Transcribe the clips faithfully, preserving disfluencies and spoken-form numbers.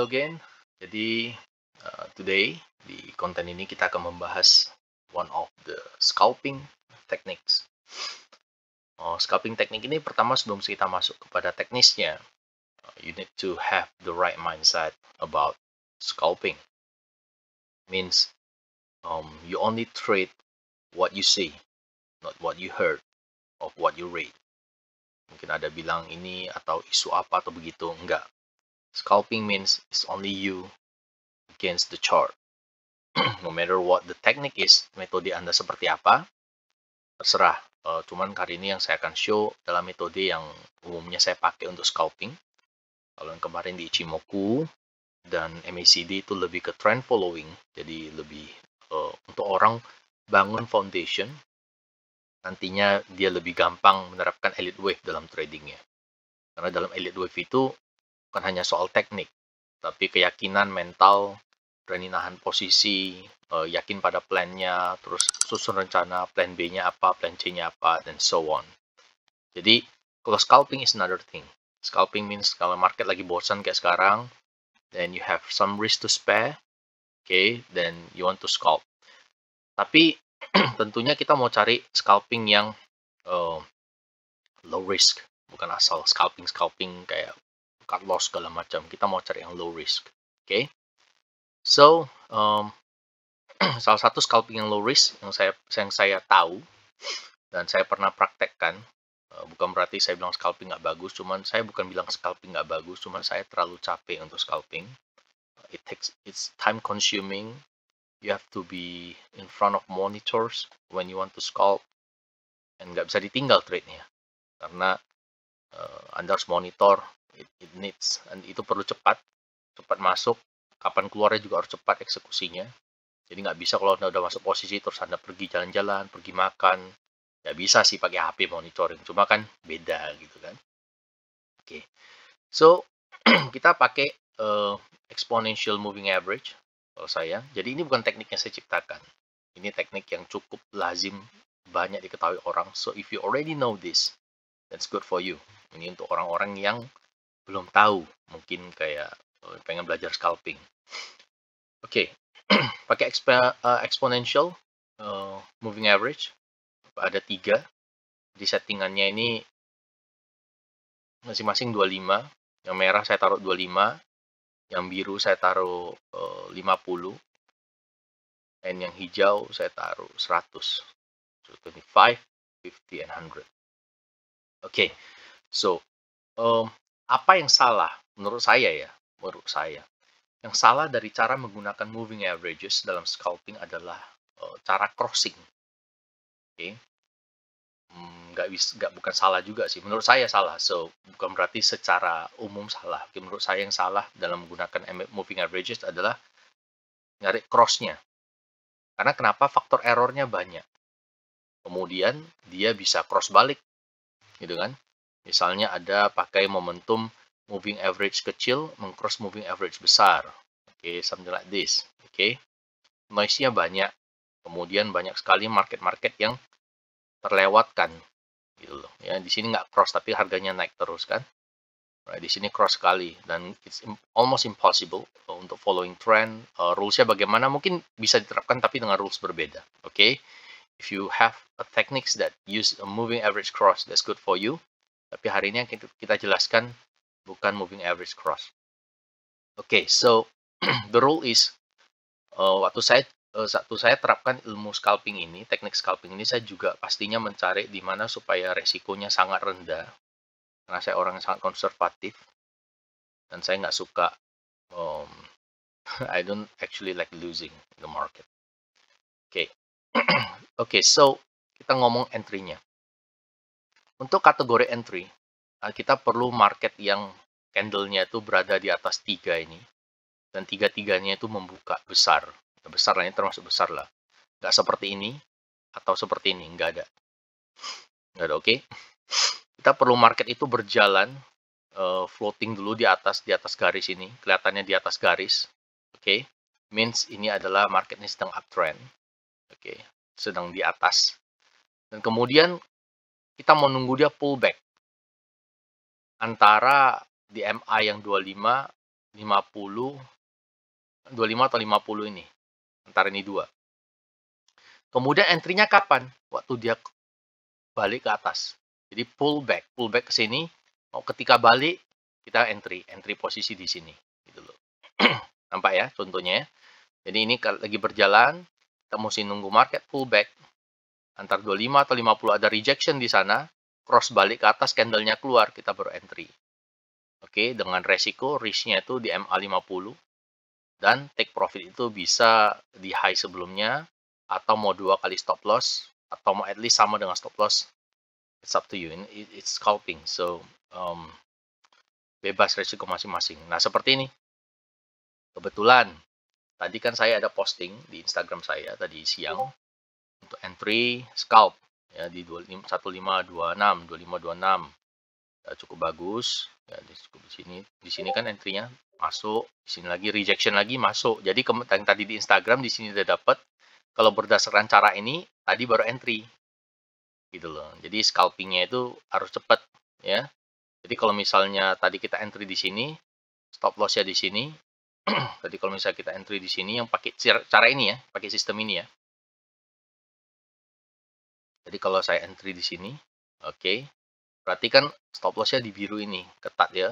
Hello again. Jadi uh, today di konten ini kita akan membahas one of the scalping techniques. Uh, scalping technique ini pertama sebelum kita masuk kepada teknisnya, uh, you need to have the right mindset about scalping. Means um, you only trade what you see, not what you heard of what you read. Mungkin ada bilang ini atau isu apa atau begitu, enggak. Scalping means it's only you against the chart. No matter what the technique is, metode Anda seperti apa, terserah. Uh, cuman kali ini yang saya akan show adalah metode yang umumnya saya pakai untuk scalping. Kalau yang kemarin di Ichimoku dan M A C D itu lebih ke trend following. Jadi lebih uh, untuk orang bangun foundation, nantinya dia lebih gampang menerapkan Elliott Wave dalam tradingnya. Karena dalam Elliott Wave itu bukan hanya soal teknik, tapi keyakinan mental, berani nahan posisi, yakin pada plannya, terus susun rencana, plan B-nya apa, plan C-nya apa, dan so on. Jadi, kalau scalping is another thing. Scalping means kalau market lagi bosan kayak sekarang, then you have some risk to spare, okay, then you want to scalp. Tapi, tentunya kita mau cari scalping yang uh, low risk, bukan asal scalping-scalping kayak cut loss segala macam. Kita mau cari yang low risk. Oke. Okay? So, um, salah satu scalping yang low risk yang saya yang saya tahu dan saya pernah praktekkan, bukan berarti saya bilang scalping nggak bagus, cuman saya bukan bilang scalping nggak bagus, cuman saya terlalu capek untuk scalping. It takes it's time consuming. You have to be in front of monitors when you want to scalp, and nggak bisa ditinggal trade-nya. Karena uh, Anda harus monitor. It, it needs, and itu perlu cepat, cepat masuk, kapan keluarnya juga harus cepat eksekusinya. Jadi nggak bisa kalau Anda udah masuk posisi terus Anda pergi jalan-jalan, pergi makan, nggak bisa sih pakai H P monitoring, cuma kan beda gitu kan. Oke, okay. So kita pakai uh, exponential moving average kalau saya. Jadi ini bukan teknik yang saya ciptakan, ini teknik yang cukup lazim banyak diketahui orang. So if you already know this, that's good for you. Ini untuk orang-orang yang belum tahu, mungkin kayak pengen belajar scalping. Oke, okay. Pakai exp uh, exponential uh, moving average. Ada tiga. Di settingannya ini masing-masing dua puluh lima. Yang merah saya taruh dua puluh lima. Yang biru saya taruh uh, lima puluh. Dan yang hijau saya taruh seratus. So, dua puluh lima, lima puluh, and seratus. Oke, okay. So, um, apa yang salah menurut saya ya, menurut saya. Yang salah dari cara menggunakan moving averages dalam scalping adalah uh, cara crossing. Oke. Okay. Hmm, gak bisa, gak, bukan salah juga sih. Menurut saya salah. So, bukan berarti secara umum salah. Okay, menurut saya yang salah dalam menggunakan moving averages adalah nyari cross-nya. Karena kenapa? Faktor errornya banyak. Kemudian dia bisa cross balik. Gitu kan? Misalnya ada pakai momentum moving average kecil, mengcross moving average besar. Oke, okay, something like this. Oke, okay. Noise-nya banyak. Kemudian banyak sekali market-market yang terlewatkan. Gitu loh. Ya, di sini nggak cross, tapi harganya naik terus kan. Right, di sini cross sekali. Dan it's almost impossible untuk following trend. Uh, rules-nya bagaimana? Mungkin bisa diterapkan, tapi dengan rules berbeda. Oke, okay. If you have a techniques that use a moving average cross, that's good for you. Tapi hari ini yang kita jelaskan bukan moving average cross. Oke, okay, so the rule is, uh, waktu saya uh, waktu saya terapkan ilmu scalping ini, teknik scalping ini, saya juga pastinya mencari di mana supaya resikonya sangat rendah. Karena saya orang yang sangat konservatif dan saya nggak suka, um, I don't actually like losing the market. Oke, okay. Oke, okay, so kita ngomong entry-nya. Untuk kategori entry, kita perlu market yang candle-nya itu berada di atas tiga ini. Dan tiga-tiganya itu membuka besar. Besar lah, ini termasuk besar lah. Nggak seperti ini, atau seperti ini, nggak ada. Nggak ada, oke. Okay? Kita perlu market itu berjalan, uh, floating dulu di atas, di atas garis ini. Kelihatannya di atas garis, oke. Okay? Means ini adalah market ini sedang uptrend. Oke, okay? Sedang di atas. Dan kemudian kita mau nunggu dia pullback antara D M A yang dua puluh lima lima puluh, dua puluh lima atau lima puluh ini. Antara ini dua. Kemudian entry-nya kapan? Waktu dia balik ke atas. Jadi pullback, pullback ke sini. Mau ketika balik kita entry, entry posisi di sini, gitu loh. Nampak ya contohnya. Jadi ini lagi berjalan, kita mesti nunggu market pullback. Antar dua puluh lima atau lima puluh ada rejection di sana, cross balik ke atas, candlenya keluar, kita baru entry. Oke, dengan resiko risk-nya itu di M A lima puluh dan take profit itu bisa di high sebelumnya atau mau dua kali stop loss atau mau at least sama dengan stop loss. It's up to you. It's scalping. So, um, bebas resiko masing-masing. Nah, seperti ini. Kebetulan, tadi kan saya ada posting di Instagram saya tadi siang. Untuk entry scalp. Ya, di satu lima dua enam, dua lima dua enam. Ya, cukup bagus. Ya, cukup di sini. Di sini kan entry-nya masuk. Di sini lagi, rejection lagi, masuk. Jadi, yang tadi di Instagram, di sini udah dapat. Kalau berdasarkan cara ini, tadi baru entry. Gitu loh. Jadi scalpingnya itu harus cepat ya. Jadi kalau misalnya tadi kita entry di sini, stop lossnya di sini. Tadi kalau misalnya kita entry di sini yang pakai cara ini ya, pakai sistem ini ya. Jadi kalau saya entry di sini, oke. Okay, berarti kan stop lossnya di biru ini ketat ya.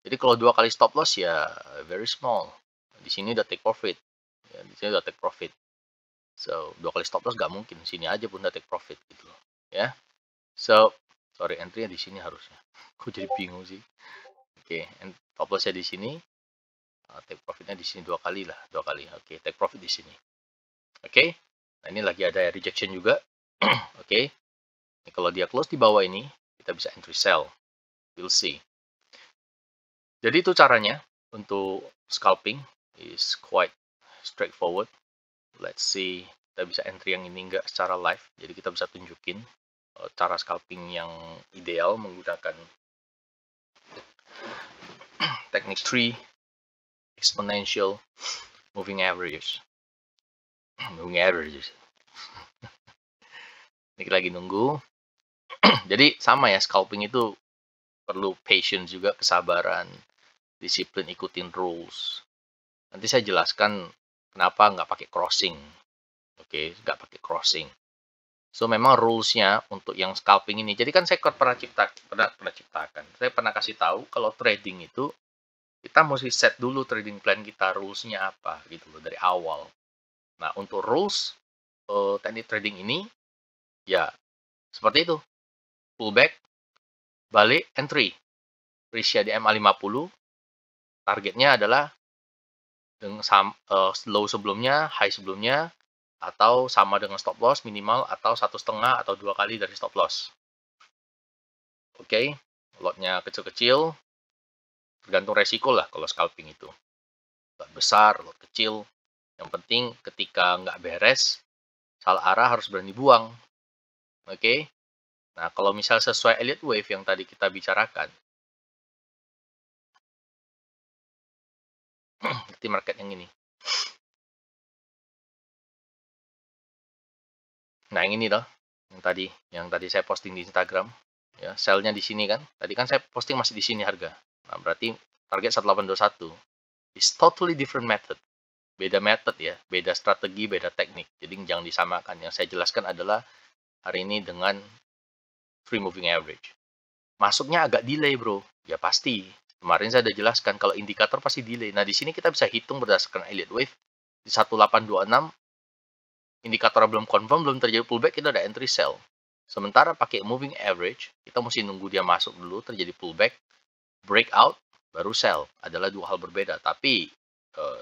Jadi kalau dua kali stop loss ya very small. Di sini udah take profit. Ya, di sini udah take profit. So dua kali stop loss gak mungkin. Di sini aja pun udah take profit gitu loh. Ya, yeah. So sorry entry-nya di sini harusnya. Aku jadi bingung sih. Oke, okay. Top loss-nya di sini, uh, take profit-nya di sini dua kali lah, dua kali. Oke, okay. Take profit di sini. Oke, okay. Nah ini lagi ada rejection juga. Oke, okay. Nah, kalau dia close di bawah ini, kita bisa entry sell. We'll see. Jadi itu caranya untuk scalping is quite straightforward. Let's see. Kita bisa entry yang ini enggak secara live, jadi kita bisa tunjukin cara scalping yang ideal menggunakan teknik three exponential moving averages. Moving averages. Ini lagi nunggu. Jadi sama ya, scalping itu perlu patience juga, kesabaran, disiplin, ikutin rules. Nanti saya jelaskan kenapa nggak pakai crossing. Oke, nggak pakai crossing. So, memang rules-nya untuk yang scalping ini. Jadi, kan saya pernah, cipta, pernah, pernah ciptakan. Saya pernah kasih tahu kalau trading itu, kita mesti set dulu trading plan kita, rules-nya apa, gitu loh, dari awal. Nah, untuk rules, uh, teknik trading ini, ya, seperti itu. Pullback, balik, entry. Risk-nya di M A lima puluh, targetnya adalah dengan uh, low sebelumnya, high sebelumnya, atau sama dengan stop loss minimal, atau satu setengah atau dua kali dari stop loss. Oke, okay. Lotnya kecil-kecil, tergantung resiko lah kalau scalping itu. Lot besar, lot kecil, yang penting ketika nggak beres, salah arah harus berani buang. Oke, okay. Nah kalau misal sesuai Elliott Wave yang tadi kita bicarakan, nanti market yang ini. Nah, yang ini loh, yang tadi, yang tadi saya posting di Instagram, ya, sell-nya di sini kan. Tadi kan saya posting masih di sini harga. Nah, berarti target satu delapan dua satu is totally different method. Beda method ya, beda strategi, beda teknik. Jadi jangan disamakan. Yang saya jelaskan adalah hari ini dengan free moving average. Masuknya agak delay, bro. Ya pasti. Kemarin saya udah jelaskan kalau indikator pasti delay. Nah, di sini kita bisa hitung berdasarkan Elliott Wave di satu delapan dua enam. Indikator belum confirm, belum terjadi pullback, kita ada entry sell. Sementara pakai moving average, kita mesti nunggu dia masuk dulu, terjadi pullback, breakout, baru sell. Adalah dua hal berbeda, tapi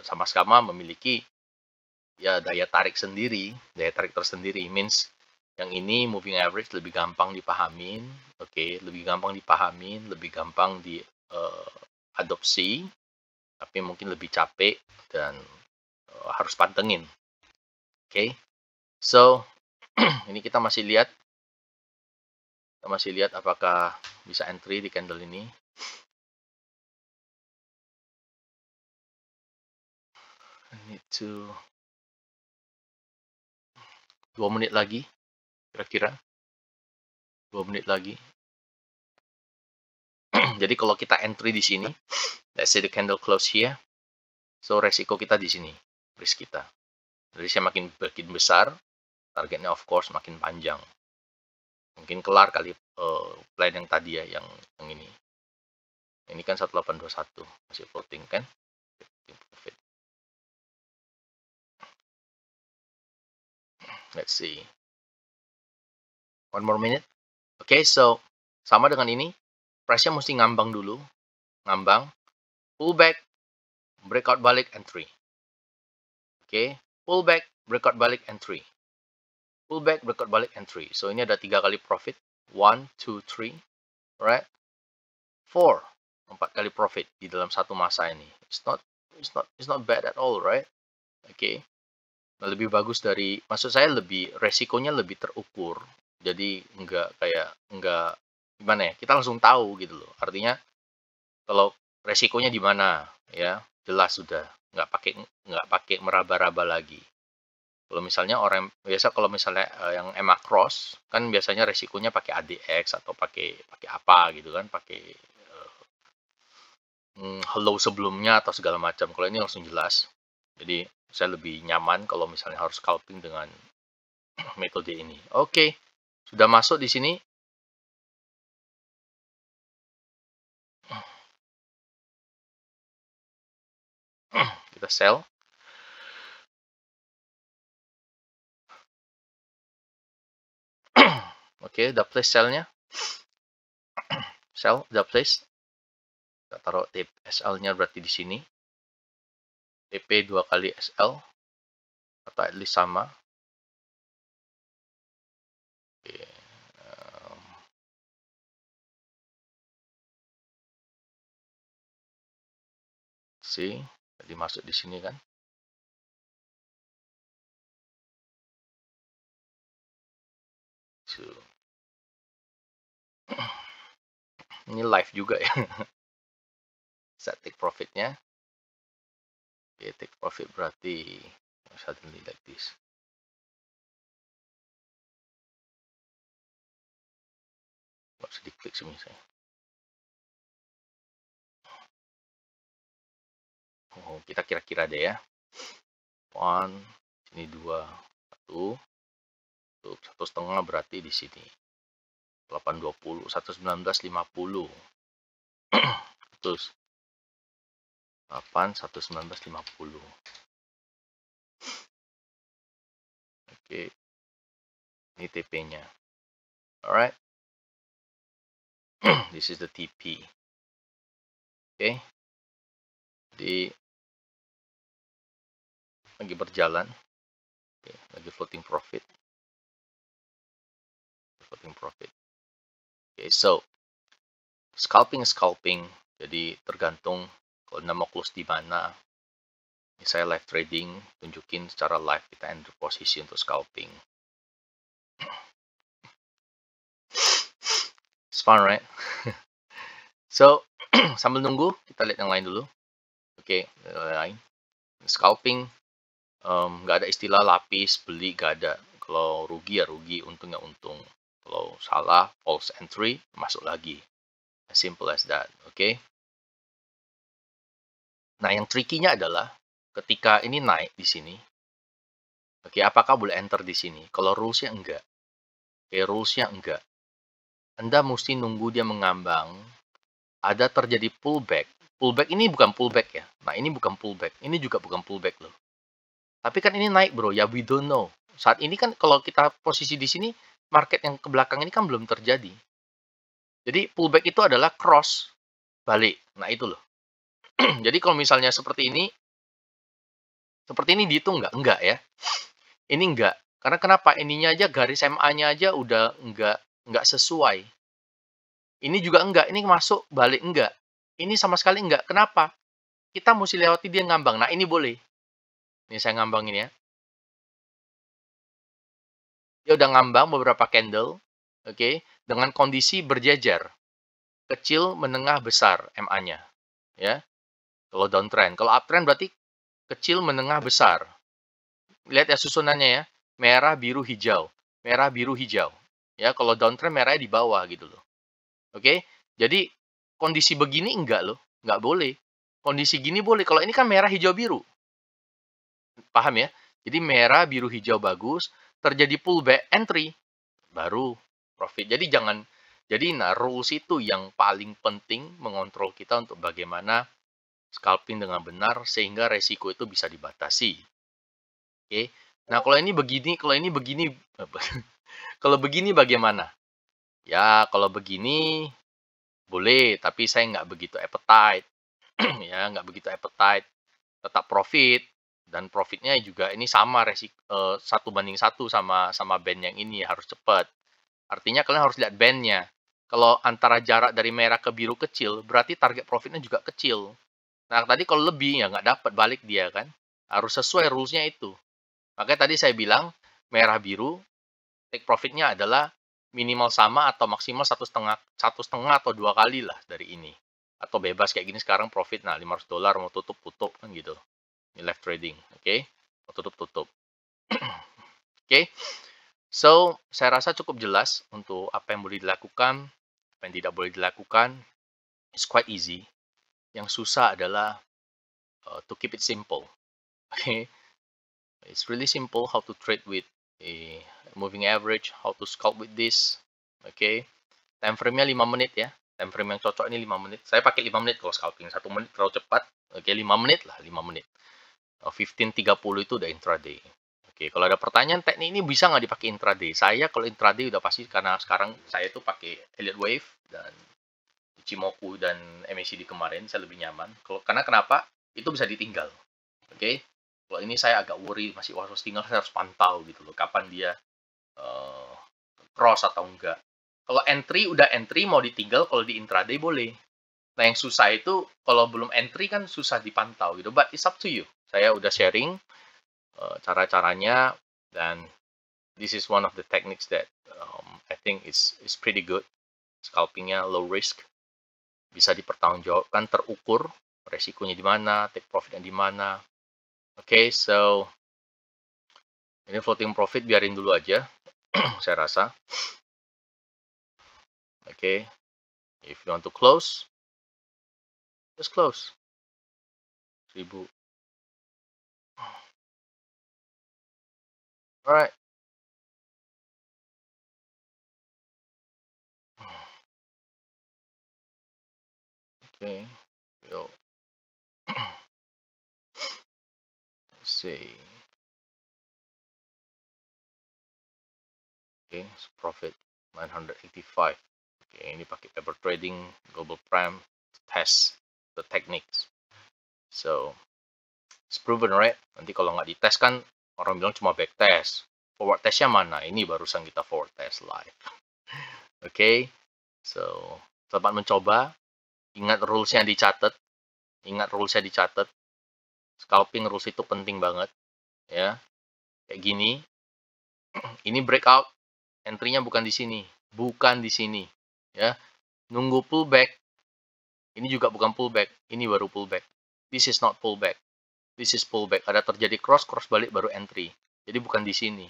sama-sama eh, memiliki ya daya tarik sendiri, daya tarik tersendiri. Means yang ini moving average lebih gampang dipahamin, oke, okay, lebih gampang dipahamin, lebih gampang diadopsi, eh, tapi mungkin lebih capek dan eh, harus pantengin. Oke. Okay. So, ini kita masih lihat, kita masih lihat apakah bisa entry di candle ini. I need to dua menit lagi, kira-kira dua menit lagi. Jadi kalau kita entry di sini, Let's say the candle close here. So resiko kita di sini, risk kita. Jadi saya makin makin besar, targetnya of course makin panjang. Mungkin kelar kali uh, plan yang tadi ya, yang, yang ini. Ini kan satu delapan dua satu, masih floating kan? Let's see. One more minute. Oke, okay, so sama dengan ini, price-nya mesti ngambang dulu, ngambang, pullback, breakout balik entry. Oke, okay. Pullback, breakout balik entry. Pullback, breakout balik entry. So ini ada tiga kali profit, one, two, three, right? Four, empat kali profit di dalam satu masa ini. It's not, it's not, it's not bad at all, right? Oke, okay. Lebih bagus dari, maksud saya lebih resikonya lebih terukur. Jadi nggak kayak nggak gimana ya? Kita langsung tahu gitu loh. Artinya kalau resikonya di mana ya jelas sudah, nggak pakai nggak pakai meraba-raba lagi. Kalau misalnya orang biasa, kalau misalnya uh, yang emak cross kan biasanya resikonya pakai A D X atau pakai pakai apa gitu kan, pakai uh, hello sebelumnya atau segala macam. Kalau ini langsung jelas. Jadi saya lebih nyaman kalau misalnya harus scalping dengan metode ini. Oke. Okay. Sudah masuk di sini. Kita sell. Oke, udah place sell-nya. Sell, udah place. Kita taruh T P S L-nya berarti di sini. T P dua kali S L. Atau at least sama. See, jadi masuk di sini kan. So. Ini live juga ya. Saya take profitnya. Oke, okay, take profit berarti suddenly like this. Harus diklik sini saya. Oh, kita kira-kira deh ya. One, sini dua, satu, satu setengah berarti di sini. Delapan dua puluh, satu sembilan belas lima puluh. Terus delapan satu sembilan belas lima puluh. Oke, ini T P-nya. Alright, this is the T P. Oke, di lagi berjalan, okay, lagi floating profit, floating profit. Oke, okay, so scalping scalping, jadi tergantung kalau nama close di mana. Ini saya live trading, tunjukin secara live kita enter posisi untuk scalping. It's fun, right? So sambil nunggu kita lihat yang lain dulu. Oke, okay, scalping nggak um, ada istilah lapis beli, nggak ada. Kalau rugi ya rugi, untung ya untung. Kalau salah false entry, masuk lagi. As simple as that. Oke. Okay? Nah, yang tricky-nya adalah ketika ini naik di sini. Oke, okay, apakah boleh enter di sini? Kalau rules-nya enggak. Oke, okay, rules-nya enggak. Anda mesti nunggu dia mengambang. Ada terjadi pullback. Pullback ini bukan pullback ya. Nah, ini bukan pullback. Ini juga bukan pullback loh. Tapi kan ini naik bro. Ya, we don't know. Saat ini kan kalau kita posisi di sini, market yang ke belakang ini kan belum terjadi. Jadi, pullback itu adalah cross balik. Nah, itu loh. Jadi, kalau misalnya seperti ini, seperti ini dihitung nggak? Enggak ya. Ini enggak. Karena kenapa? Ininya aja, garis M A-nya aja udah enggak, enggak sesuai. Ini juga enggak. Ini masuk balik enggak. Ini sama sekali enggak. Kenapa? Kita mesti lewati dia ngambang. Nah, ini boleh. Ini saya ngambangin ya. Dia udah ngambang beberapa candle. Oke. Okay, dengan kondisi berjejer. Kecil, menengah, besar M A-nya. Ya. Kalau downtrend. Kalau uptrend berarti kecil, menengah, besar. Lihat ya susunannya ya. Merah, biru, hijau. Merah, biru, hijau. Ya. Kalau downtrend merahnya di bawah gitu loh. Oke. Okay, jadi... kondisi begini enggak loh, enggak boleh. kondisi gini boleh. Kalau ini kan merah, hijau, biru. Paham ya? Jadi merah, biru, hijau bagus. Terjadi pullback entry. Baru profit. Jadi jangan. Jadi nah, rules itu yang paling penting mengontrol kita untuk bagaimana scalping dengan benar sehingga resiko itu bisa dibatasi. Oke. Okay. Nah, kalau ini begini, kalau ini begini, kalau begini bagaimana? Ya, kalau begini boleh, tapi saya nggak begitu appetite. Ya, nggak begitu appetite. Tetap profit, dan profitnya juga ini sama resiko satu banding satu sama sama band yang ini, harus cepat. Artinya kalian harus lihat bandnya. Kalau antara jarak dari merah ke biru kecil, berarti target profitnya juga kecil. Nah, tadi kalau lebih, ya nggak dapat, balik dia kan. Harus sesuai rules-nya itu. Makanya tadi saya bilang, merah-biru, take profitnya adalah minimal sama atau maksimal satu setengah, satu setengah atau dua kali lah dari ini. Atau bebas kayak gini sekarang profit, nah lima ratus dolar mau tutup-tutup kan gitu. Ini left trading, oke? Okay? Mau tutup-tutup. Oke? Okay? So, saya rasa cukup jelas untuk apa yang boleh dilakukan, apa yang tidak boleh dilakukan. It's quite easy. Yang susah adalah uh, to keep it simple. Okay? It's really simple how to trade with a moving average, how to scalp with this. Okay? Time frame-nya lima menit ya. Time frame yang cocok ini lima menit. Saya pakai lima menit kalau scalping. satu menit terlalu cepat. Oke, okay, lima menit lah, lima menit. Uh, lima belas tiga puluh itu udah intraday. Oke, kalau ada pertanyaan teknik ini bisa nggak dipakai intraday? Saya kalau intraday udah pasti, karena sekarang saya itu pakai Elliott Wave dan Ichimoku dan M A C D kemarin, saya lebih nyaman. Kalau karena kenapa? Itu bisa ditinggal. Oke. Okay? Kalau ini saya agak worry, masih was-was, tinggal saya harus pantau gitu loh, kapan dia uh, cross atau enggak. Kalau entry udah entry mau ditinggal, kalau di intraday boleh. Nah, yang susah itu kalau belum entry kan susah dipantau gitu, but it's up to you. Saya udah sharing cara-caranya, dan this is one of the techniques that um, I think is is pretty good. Scalpingnya low risk, bisa dipertanggungjawabkan, terukur resikonya di mana, take profitnya di mana. Oke, okay, so ini floating profit biarin dulu aja, saya rasa. Oke, okay. If you want to close, just close. Seribu. Alright. Okay. Yo. Let's see. Okay, it's profit nine eighty-five. Okay, ini pakai paper trading Global Prime to test the techniques. So, it's proven, right? Nanti kalau nggak dites kan orang bilang cuma back test. Forward testnya mana? Ini barusan kita forward test live. Oke. Okay. So, selamat mencoba. Ingat rules-nya dicatat. Ingat rules-nya dicatat. Scalping rules itu penting banget. Ya. Kayak gini. Ini breakout. Entry-nya bukan di sini. Bukan di sini. Ya. Nunggu pullback. Ini juga bukan pullback. Ini baru pullback. This is not pullback. This is pullback. Ada terjadi cross, cross balik baru entry. Jadi bukan di sini.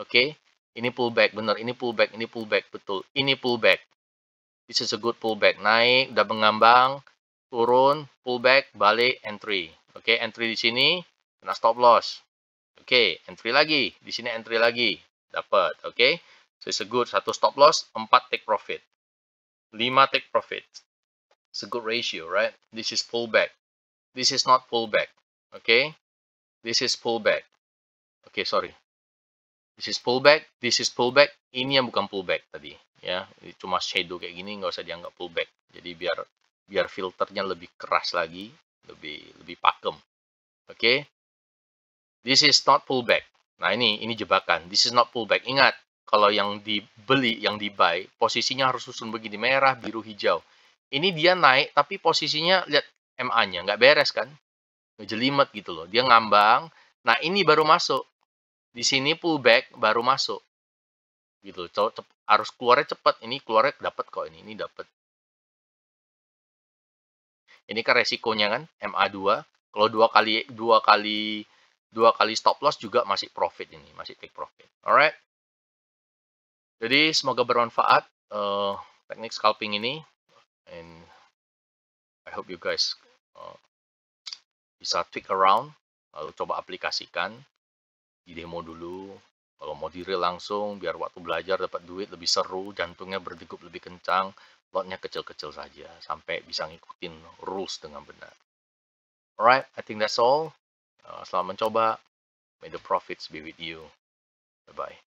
Oke, okay? Ini pullback, benar. Ini pullback, ini pullback, betul. Ini pullback. This is a good pullback. Naik, udah mengambang, turun, pullback, balik, entry. Oke, okay? Entry di sini, kena stop loss. Oke, okay? Entry lagi. Di sini entry lagi, dapat. Oke, okay? So it's a good. Satu stop loss, empat take profit, lima take profit. It's a good ratio, right? This is pullback. This is not pullback. Okay, this is pullback. Okay, sorry. This is pullback. This is pullback. Ini yang bukan pullback tadi, ya. Ini cuma shadow kayak gini, nggak usah dianggap pullback. Jadi biar biar filternya lebih keras lagi, lebih lebih pakem. Okay, this is not pullback. Nah ini ini jebakan. This is not pullback. Ingat, kalau yang dibeli, yang dibuy, posisinya harus susun begini, merah, biru, hijau. Ini dia naik, tapi posisinya lihat M A-nya nggak beres kan? Jelimet gitu loh, dia ngambang. Nah ini baru masuk, di sini pullback baru masuk, gitu. Cep, harus keluarnya cepat. Ini keluarnya dapat kok, ini ini dapat. Ini kan resikonya kan M A dua. Kalau dua kali dua kali dua kali stop loss juga masih profit ini, masih take profit. Alright. Jadi semoga bermanfaat uh, teknik scalping ini. And I hope you guys. Uh, bisa tweak around, lalu coba aplikasikan di demo dulu. Kalau mau di real langsung, biar waktu belajar dapat duit lebih seru, jantungnya berdegup lebih kencang, lotnya kecil-kecil saja, sampai bisa ngikutin rules dengan benar. Alright, I think that's all. Uh, selamat mencoba. May the profits be with you. Bye-bye.